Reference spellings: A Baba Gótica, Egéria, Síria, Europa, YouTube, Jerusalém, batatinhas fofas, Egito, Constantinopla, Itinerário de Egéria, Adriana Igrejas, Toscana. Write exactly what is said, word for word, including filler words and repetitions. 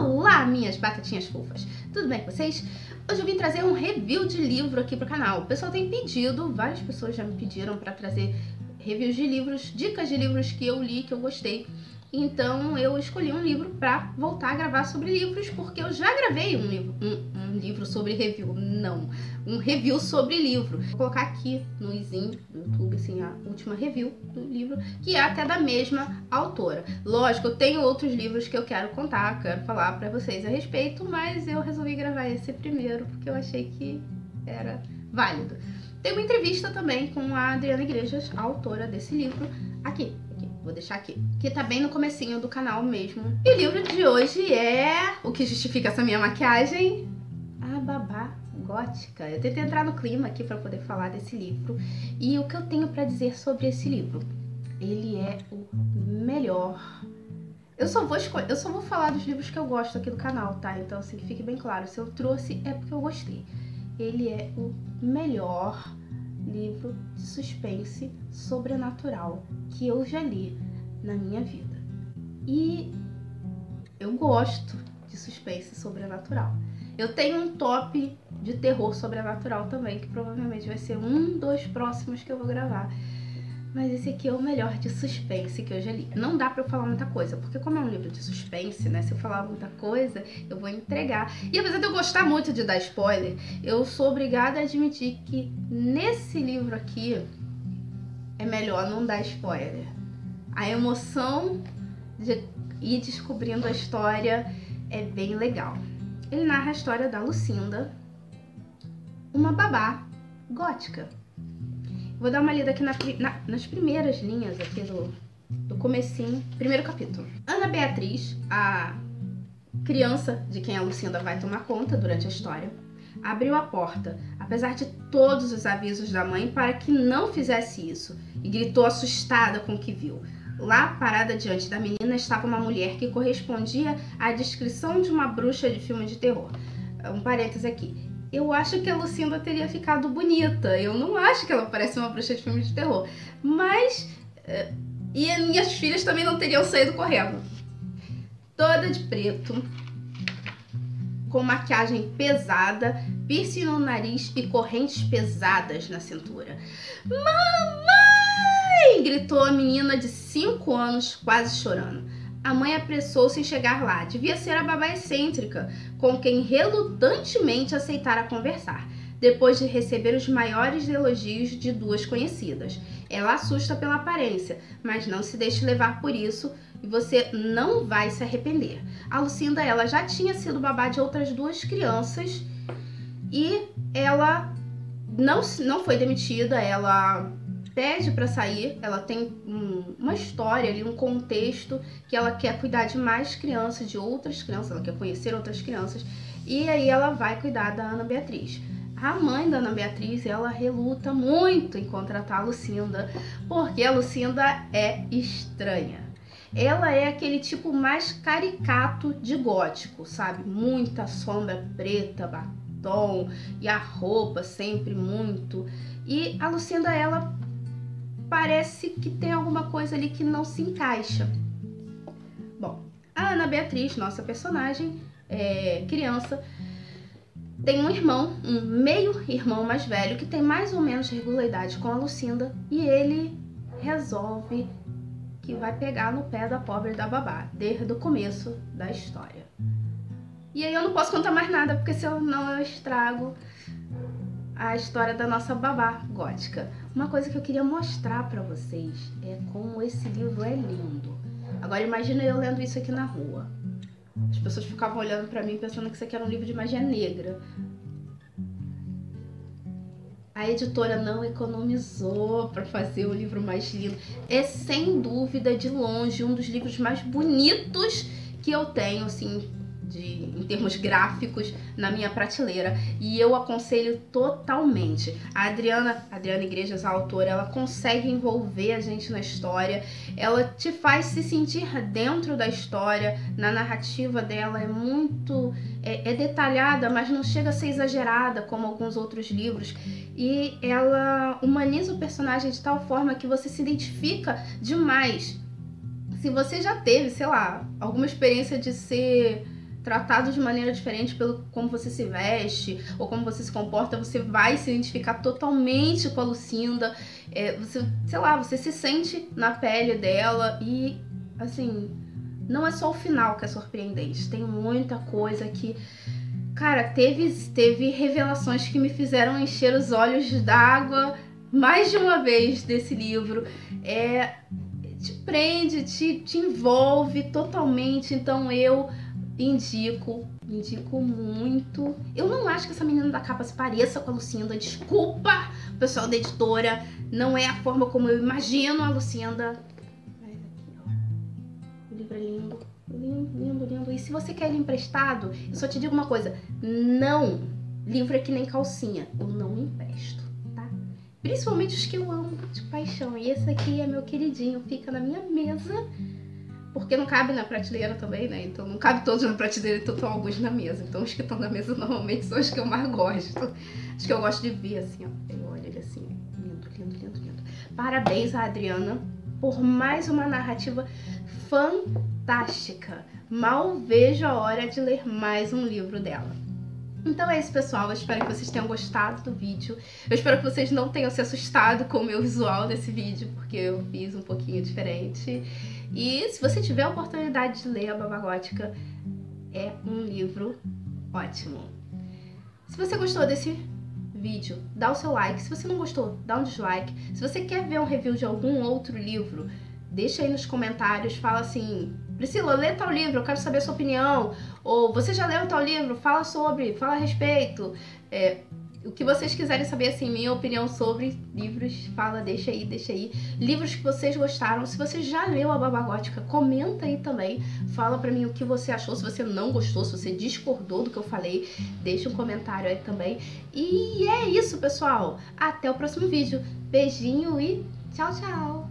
Olá, minhas batatinhas fofas! Tudo bem com vocês? Hoje eu vim trazer um review de livro aqui pro canal. O pessoal tem pedido, várias pessoas já me pediram para trazer reviews de livros, dicas de livros que eu li, que eu gostei. Então eu escolhi um livro para voltar a gravar sobre livros, porque eu já gravei um livro, um, um livro sobre review, não, um review sobre livro. Vou colocar aqui no izinho do YouTube, assim, a última review do livro, que é até da mesma autora. Lógico, eu tenho outros livros que eu quero contar, quero falar para vocês a respeito, mas eu resolvi gravar esse primeiro, porque eu achei que era válido. Tem uma entrevista também com a Adriana Igrejas, a autora desse livro, aqui. Vou deixar aqui, que tá bem no comecinho do canal mesmo. E o livro de hoje é... O que justifica essa minha maquiagem? A Baba Gótica. Eu tentei entrar no clima aqui pra poder falar desse livro. E o que eu tenho pra dizer sobre esse livro? Ele é o melhor. Eu só vou escolher, eu só vou falar dos livros que eu gosto aqui do canal, tá? Então, assim, que fique bem claro. Se eu trouxe, é porque eu gostei. Ele é o melhor livro de suspense sobrenatural que eu já li na minha vida. E eu gosto de suspense sobrenatural. Eu tenho um top de terror sobrenatural também, que provavelmente vai ser um dos próximos que eu vou gravar. Mas esse aqui é o melhor de suspense que eu já li. Não dá pra eu falar muita coisa, porque como é um livro de suspense, né? Se eu falar muita coisa, eu vou entregar. E apesar de eu gostar muito de dar spoiler, eu sou obrigada a admitir que nesse livro aqui é melhor não dar spoiler. A emoção de ir descobrindo a história é bem legal. Ele narra a história da Lucinda, uma babá gótica. Vou dar uma lida aqui na, na, nas primeiras linhas aqui do, do comecinho, primeiro capítulo. Ana Beatriz, a criança de quem a Lucinda vai tomar conta durante a história, abriu a porta, apesar de todos os avisos da mãe para que não fizesse isso, e gritou assustada com o que viu. Lá, parada diante da menina, estava uma mulher que correspondia à descrição de uma bruxa de filme de terror. Um parênteses aqui. Eu acho que a Lucinda teria ficado bonita. Eu não acho que ela parece uma bruxa de filme de terror. Mas... E as minhas filhas também não teriam saído correndo. Toda de preto, com maquiagem pesada, piercing no nariz e correntes pesadas na cintura. Mamãe! Gritou a menina de cinco anos, quase chorando. A mãe apressou-se em chegar lá. Devia ser a babá excêntrica, com quem relutantemente aceitara conversar, depois de receber os maiores elogios de duas conhecidas. Ela assusta pela aparência, mas não se deixe levar por isso e você não vai se arrepender. A Lucinda, ela já tinha sido babá de outras duas crianças e ela não, não foi demitida, ela... pede para sair, ela tem uma história ali, um contexto que ela quer cuidar de mais crianças, de outras crianças, ela quer conhecer outras crianças, e aí ela vai cuidar da Ana Beatriz. A mãe da Ana Beatriz, ela reluta muito em contratar a Lucinda, porque a Lucinda é estranha. Ela é aquele tipo mais caricato de gótico, sabe? Muita sombra preta, batom, e a roupa sempre muito. E a Lucinda, ela... parece que tem alguma coisa ali que não se encaixa. Bom, a Ana Beatriz, nossa personagem, é criança, tem um irmão, um meio-irmão mais velho, que tem mais ou menos regularidade com a Lucinda, e ele resolve que vai pegar no pé da pobre da babá, desde o começo da história. E aí eu não posso contar mais nada, porque senão eu estrago a história da nossa babá gótica. Uma coisa que eu queria mostrar pra vocês é como esse livro é lindo. Agora imagina eu lendo isso aqui na rua. As pessoas ficavam olhando pra mim pensando que isso aqui era um livro de magia negra. A editora não economizou pra fazer o livro mais lindo. É sem dúvida, de longe, um dos livros mais bonitos que eu tenho, assim, De, em termos gráficos, na minha prateleira, e eu aconselho totalmente. A Adriana, a Adriana Igrejas, a autora, ela consegue envolver a gente na história, ela te faz se sentir dentro da história, na narrativa dela é muito... é, é detalhada, mas não chega a ser exagerada, como alguns outros livros, e ela humaniza o personagem de tal forma que você se identifica demais. Se você já teve, sei lá, alguma experiência de ser... tratado de maneira diferente pelo como você se veste ou como você se comporta, você vai se identificar totalmente com a Lucinda. É, você, sei lá, você se sente na pele dela e, assim, não é só o final que é surpreendente. Tem muita coisa que... Cara, teve, teve revelações que me fizeram encher os olhos d'água mais de uma vez desse livro. É, te prende, te, te envolve totalmente, então eu... Indico, indico muito. Eu não acho que essa menina da capa se pareça com a Lucinda. Desculpa, pessoal da editora. Não é a forma como eu imagino a Lucinda. Mas aqui, ó. O livro é lindo. Lindo, lindo, lindo. E se você quer ele emprestado, eu só te digo uma coisa. Não. Livro é que nem calcinha. Eu não empresto, tá? Principalmente os que eu amo de paixão. E esse aqui é meu queridinho. Fica na minha mesa. Porque não cabe na prateleira também, né? Então não cabe todos na prateleira, então estão alguns na mesa. Então os que estão na mesa normalmente são os que eu mais gosto. Os que eu gosto de ver, assim, ó. Eu olho ele assim, lindo, lindo, lindo, lindo. Parabéns a Adriana por mais uma narrativa fantástica. Mal vejo a hora de ler mais um livro dela. Então é isso, pessoal. Eu espero que vocês tenham gostado do vídeo. Eu espero que vocês não tenham se assustado com o meu visual desse vídeo, porque eu fiz um pouquinho diferente. E se você tiver a oportunidade de ler a Baba Gótica, é um livro ótimo. Se você gostou desse vídeo, dá o seu like. Se você não gostou, dá um dislike. Se você quer ver um review de algum outro livro, deixa aí nos comentários, fala assim... Priscila, lê tal livro, eu quero saber a sua opinião. Ou você já leu tal livro? Fala sobre, fala a respeito. É, o que vocês quiserem saber, assim, minha opinião sobre livros, fala, deixa aí, deixa aí. Livros que vocês gostaram. Se você já leu a Baba Gótica, comenta aí também. Fala pra mim o que você achou, se você não gostou, se você discordou do que eu falei. Deixa um comentário aí também. E é isso, pessoal. Até o próximo vídeo. Beijinho e tchau, tchau.